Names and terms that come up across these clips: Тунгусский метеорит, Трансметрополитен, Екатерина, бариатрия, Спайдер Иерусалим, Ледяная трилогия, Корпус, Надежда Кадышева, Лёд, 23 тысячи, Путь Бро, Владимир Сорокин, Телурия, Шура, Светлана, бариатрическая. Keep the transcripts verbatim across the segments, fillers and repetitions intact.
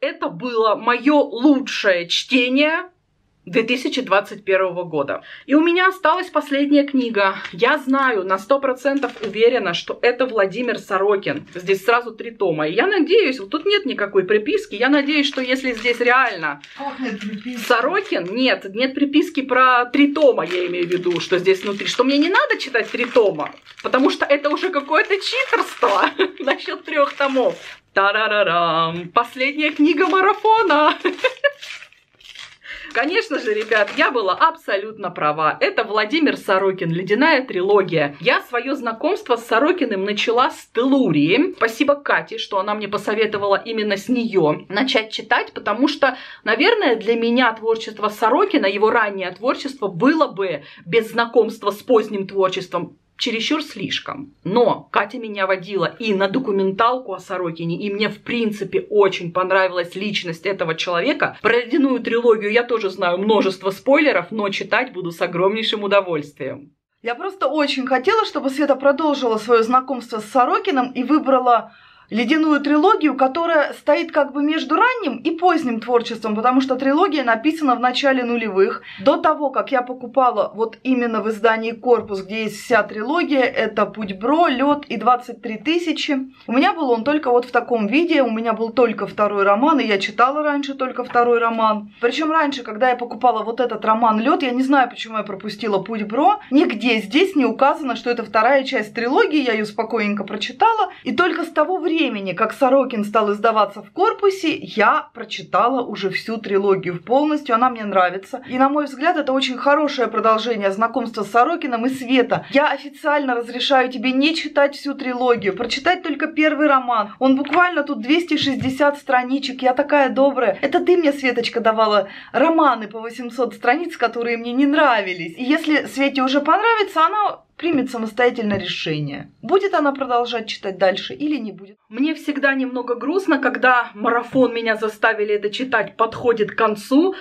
Это было мое лучшее чтение две тысячи двадцать первого года. И у меня осталась последняя книга. Я знаю, на сто процентов уверена, что это Владимир Сорокин. Здесь сразу три тома. И я надеюсь, вот тут нет никакой приписки. Я надеюсь, что если здесь реально Ох, нет Сорокин, нет, нет приписки про три тома, я имею в виду, что здесь внутри. Что мне не надо читать три тома, потому что это уже какое-то читерство насчет трех томов. Та-ра-ра-рам! Последняя книга марафона! Конечно же, ребят, я была абсолютно права. Это Владимир Сорокин, «Ледяная трилогия». Я свое знакомство с Сорокиным начала с Телурии. Спасибо Кате, что она мне посоветовала именно с нее начать читать, потому что, наверное, для меня творчество Сорокина, его раннее творчество, было бы без знакомства с поздним творчеством чересчур слишком. Но Катя меня водила и на документалку о Сорокине, и мне, в принципе, очень понравилась личность этого человека. Про «Ледяную трилогию» я тоже знаю множество спойлеров, но читать буду с огромнейшим удовольствием. Я просто очень хотела, чтобы Света продолжила свое знакомство с Сорокином и выбрала «Ледяную трилогию», которая стоит как бы между ранним и поздним творчеством, потому что трилогия написана в начале нулевых. До того, как я покупала вот именно в издании «Корпус», где есть вся трилогия, это «Путь Бро», «Лёд» и двадцать три тысячи. У меня был он только вот в таком виде, у меня был только второй роман, и я читала раньше только второй роман. Причем раньше, когда я покупала вот этот роман «Лёд», я не знаю, почему я пропустила «Путь Бро», нигде здесь не указано, что это вторая часть трилогии, я ее спокойненько прочитала, и только с того времени, Времени, как Сорокин стал издаваться в «Корпусе», я прочитала уже всю трилогию полностью, она мне нравится. И, на мой взгляд, это очень хорошее продолжение знакомства с Сорокином. И, Света, я официально разрешаю тебе не читать всю трилогию, прочитать только первый роман. Он буквально тут двести шестьдесят страничек, я такая добрая. Это ты мне, Светочка, давала романы по восемьсот страниц, которые мне не нравились. И если Свете уже понравится, она примет самостоятельно решение, будет она продолжать читать дальше или не будет. Мне всегда немного грустно, когда марафон, меня заставили это читать, подходит к концу,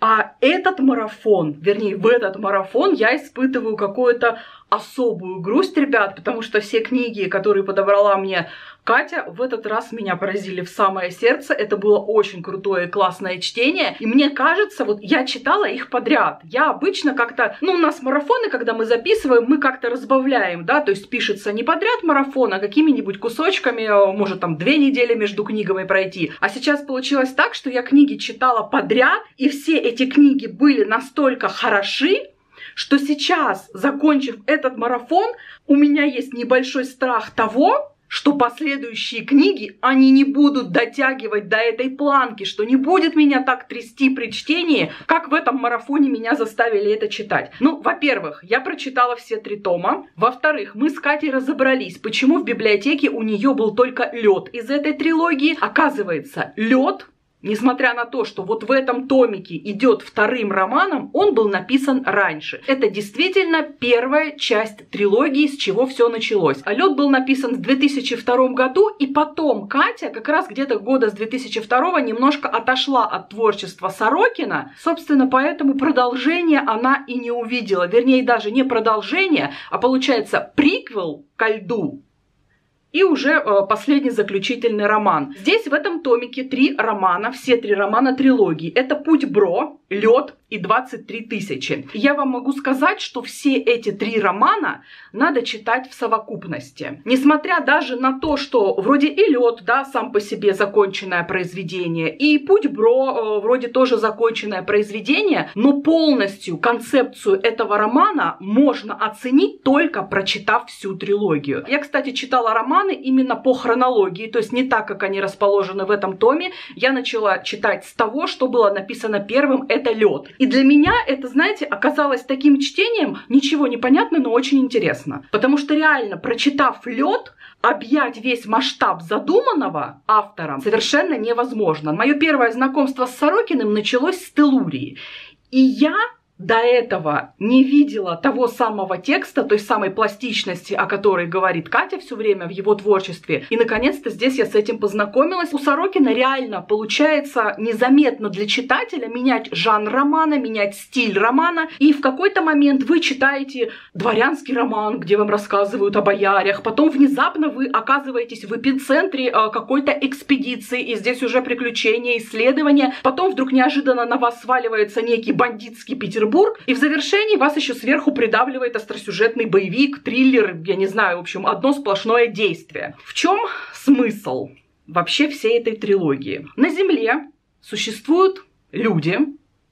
а этот марафон, вернее, в этот марафон я испытываю какое-то особую грусть, ребят, потому что все книги, которые подобрала мне Катя, в этот раз меня поразили в самое сердце. Это было очень крутое и классное чтение. И мне кажется, вот я читала их подряд. Я обычно как-то... Ну, у нас марафоны, когда мы записываем, мы как-то разбавляем, да, то есть пишется не подряд марафон, а какими-нибудь кусочками, может, там, две недели между книгами пройти. А сейчас получилось так, что я книги читала подряд, и все эти книги были настолько хороши, что сейчас, закончив этот марафон, у меня есть небольшой страх того, что последующие книги, они не будут дотягивать до этой планки, что не будет меня так трясти при чтении, как в этом марафоне меня заставили это читать. Ну, во-первых, я прочитала все три тома. Во-вторых, мы с Катей разобрались, почему в библиотеке у нее был только «Лёд» из этой трилогии. Оказывается, «Лёд», несмотря на то, что вот в этом томике идет вторым романом, он был написан раньше. Это действительно первая часть трилогии, с чего все началось. А «Лёд» был написан в две тысячи втором году, и потом Катя как раз где-то года с две тысячи второго немножко отошла от творчества Сорокина. Собственно, поэтому продолжение она и не увидела. Вернее, даже не продолжение, а получается приквел ко «Льду». И уже э, последний заключительный роман. Здесь в этом томике три романа, все три романа трилогии. Это «Путь Бро», «Лёд» и двадцать три тысячи. Я вам могу сказать, что все эти три романа надо читать в совокупности. Несмотря даже на то, что вроде и «Лёд», да, сам по себе законченное произведение, и «Путь Бро», э, вроде тоже законченное произведение, но полностью концепцию этого романа можно оценить, только прочитав всю трилогию. Я, кстати, читала роман именно по хронологии, то есть не так, как они расположены в этом томе. Я начала читать с того, что было написано первым, это «Лёд». И для меня это, знаете, оказалось таким чтением, ничего не понятно, но очень интересно. Потому что реально, прочитав «Лёд», объять весь масштаб задуманного автором совершенно невозможно. Мое первое знакомство с Сорокиным началось с «Телурии». И я до этого не видела того самого текста, той самой пластичности, о которой говорит Катя все время в его творчестве. И, наконец-то, здесь я с этим познакомилась. У Сорокина реально получается незаметно для читателя менять жанр романа, менять стиль романа. И в какой-то момент вы читаете дворянский роман, где вам рассказывают о боярях. Потом внезапно вы оказываетесь в эпицентре какой-то экспедиции, и здесь уже приключения, исследования. Потом вдруг неожиданно на вас сваливается некий бандитский Петербург. И в завершении вас еще сверху придавливает остросюжетный боевик, триллер, я не знаю, в общем, одно сплошное действие. В чем смысл вообще всей этой трилогии? На Земле существуют люди,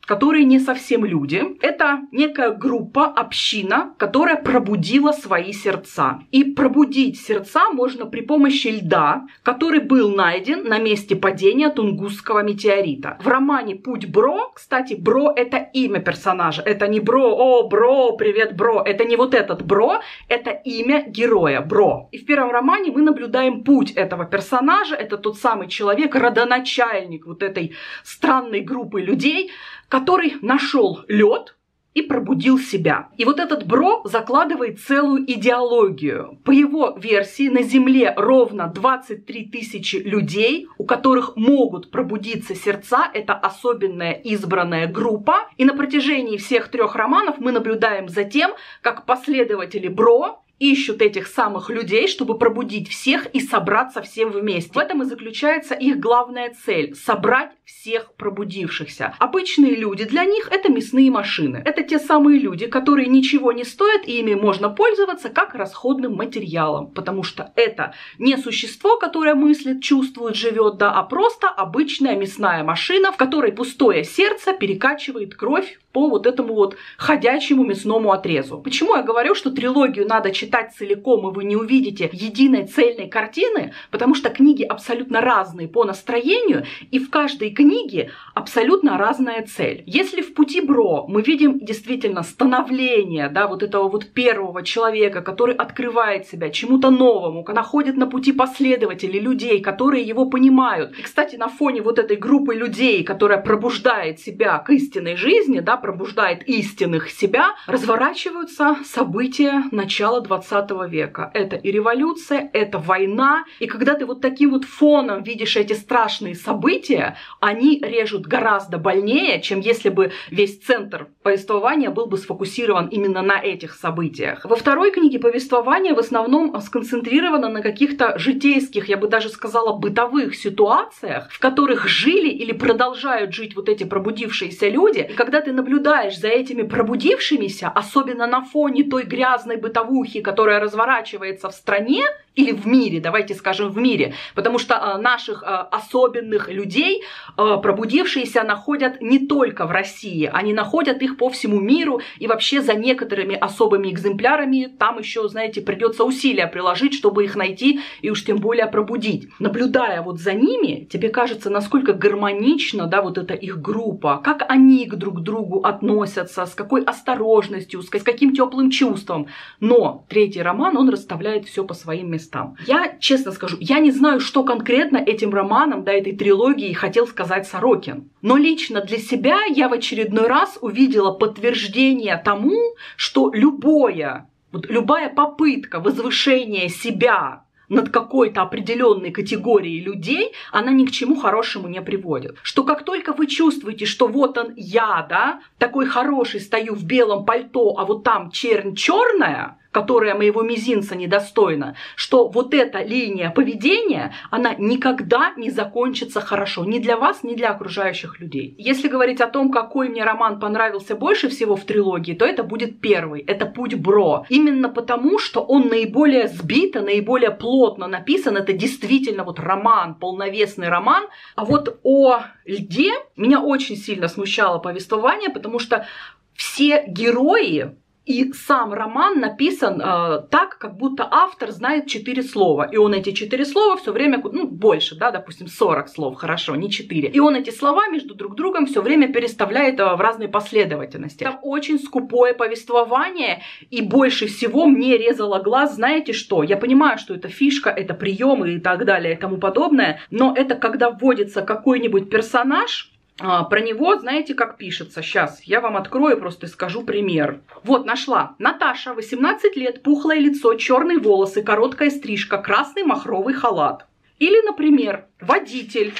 которые не совсем люди. Это некая группа, община, которая пробудила свои сердца. И пробудить сердца можно при помощи льда, который был найден на месте падения Тунгусского метеорита. В романе «Путь Бро», кстати, Бро — это имя персонажа, это не Бро, о, Бро, привет, Бро, это не вот этот Бро, это имя героя, Бро. И в первом романе мы наблюдаем путь этого персонажа, это тот самый человек, родоначальник вот этой странной группы людей, который нашел лед и пробудил себя. И вот этот Бро закладывает целую идеологию. По его версии, на Земле ровно двадцать три тысячи людей, у которых могут пробудиться сердца. Это особенная избранная группа. И на протяжении всех трех романов мы наблюдаем за тем, как последователи Бро ищут этих самых людей, чтобы пробудить всех и собраться всем вместе. В этом и заключается их главная цель — собрать всех пробудившихся. Обычные люди для них — это мясные машины. Это те самые люди, которые ничего не стоят, и ими можно пользоваться как расходным материалом, потому что это не существо, которое мыслит, чувствует, живет, да, а просто обычная мясная машина, в которой пустое сердце перекачивает кровь по вот этому вот ходячему мясному отрезу. Почему я говорю, что трилогию надо читать целиком, и вы не увидите единой цельной картины, потому что книги абсолютно разные по настроению, и в каждой книге абсолютно разная цель. Если в «Пути Бро» мы видим действительно становление, да, вот этого вот первого человека, который открывает себя чему-то новому, находит на пути последователей, людей, которые его понимают. И, кстати, на фоне вот этой группы людей, которая пробуждает себя к истинной жизни, да, пробуждает истинных себя, разворачиваются события начала двадцатого века. Это и революция, это война. И когда ты вот таким вот фоном видишь эти страшные события, они режут гораздо больнее, чем если бы весь центр повествования был бы сфокусирован именно на этих событиях. Во второй книге повествование в основном сконцентрировано на каких-то житейских, я бы даже сказала, бытовых ситуациях, в которых жили или продолжают жить вот эти пробудившиеся люди. И когда ты наблюдаешь за этими пробудившимися, особенно на фоне той грязной бытовухи, которая разворачивается в стране или в мире, давайте скажем в мире, потому что наших особенных людей, пробудившиеся, находят не только в России, они находят их по всему миру, и вообще за некоторыми особыми экземплярами там еще, знаете, придется усилия приложить, чтобы их найти и уж тем более пробудить. Наблюдая вот за ними, тебе кажется, насколько гармонично, да, вот эта их группа, как они друг к другу относятся, с какой осторожностью, с каким теплым чувством. Но третий роман, он расставляет все по своим местам. Я, честно скажу, я не знаю, что конкретно этим романом, да, этой трилогии хотел сказать Сорокин. Но лично для себя я в очередной раз увидела подтверждение тому, что любое, вот любая попытка возвышения себя над какой-то определенной категорией людей, она ни к чему хорошему не приводит. Что как только вы чувствуете, что вот он я, да, такой хороший, стою в белом пальто, а вот там чернь черная, которая моего мизинца недостойна, что вот эта линия поведения, она никогда не закончится хорошо. Ни для вас, ни для окружающих людей. Если говорить о том, какой мне роман понравился больше всего в трилогии, то это будет первый. Это «Путь Бро». Именно потому, что он наиболее сбито, наиболее плотно написан. Это действительно вот роман, полновесный роман. А вот о льде меня очень сильно смущало повествование, потому что все герои и сам роман написан э, так, как будто автор знает четыре слова. И он эти четыре слова все время, ну, больше, да, допустим, сорок слов, хорошо, не четыре. И он эти слова между друг другом все время переставляет э, в разные последовательности. Там очень скупое повествование, и больше всего мне резало глаз, знаете что? Я понимаю, что это фишка, это приемы и так далее и тому подобное, но это когда вводится какой-нибудь персонаж, Про него, знаете, как пишется? Сейчас я вам открою, просто скажу пример. Вот, нашла. Наташа, восемнадцать лет, пухлое лицо, черные волосы, короткая стрижка, красный махровый халат. Или, например, водитель.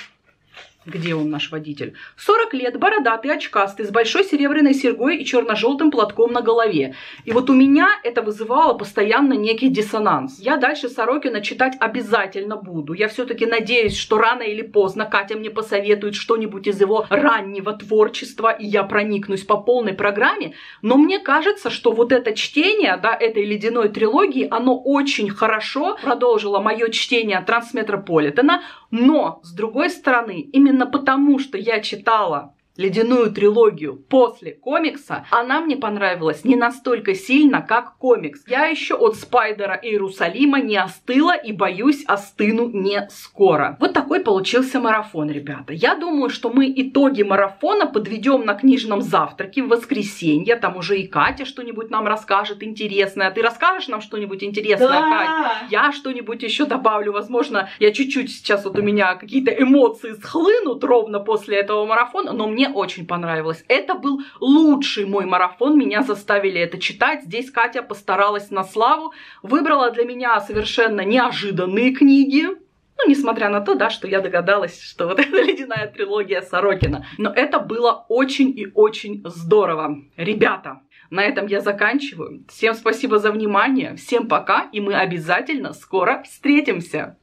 Где он, наш водитель? сорок лет, бородатый, очкастый, с большой серебряной серьгой и черно-желтым платком на голове. И вот у меня это вызывало постоянно некий диссонанс. Я дальше Сорокина читать обязательно буду. Я все-таки надеюсь, что рано или поздно Катя мне посоветует что-нибудь из его раннего творчества, и я проникнусь по полной программе. Но мне кажется, что вот это чтение, да, этой ледяной трилогии, оно очень хорошо продолжило мое чтение Трансметрополитена. Но, с другой стороны, именно Именно потому, что я читала ледяную трилогию после комикса, она мне понравилась не настолько сильно, как комикс. Я еще от Спайдера Иерусалима не остыла и, боюсь, остыну не скоро. Вот такой получился марафон, ребята. Я думаю, что мы итоги марафона подведем на книжном завтраке в воскресенье. Там уже и Катя что-нибудь нам расскажет интересное. Ты расскажешь нам что-нибудь интересное, да. Катя? Я что-нибудь еще добавлю. Возможно, я чуть-чуть сейчас, вот у меня какие-то эмоции схлынут ровно после этого марафона, но мне Мне очень понравилось. Это был лучший мой марафон. Меня заставили это читать. Здесь Катя постаралась на славу. Выбрала для меня совершенно неожиданные книги. Ну, несмотря на то, да, что я догадалась, что вот эта ледяная трилогия Сорокина. Но это было очень и очень здорово. Ребята, на этом я заканчиваю. Всем спасибо за внимание. Всем пока. И мы обязательно скоро встретимся.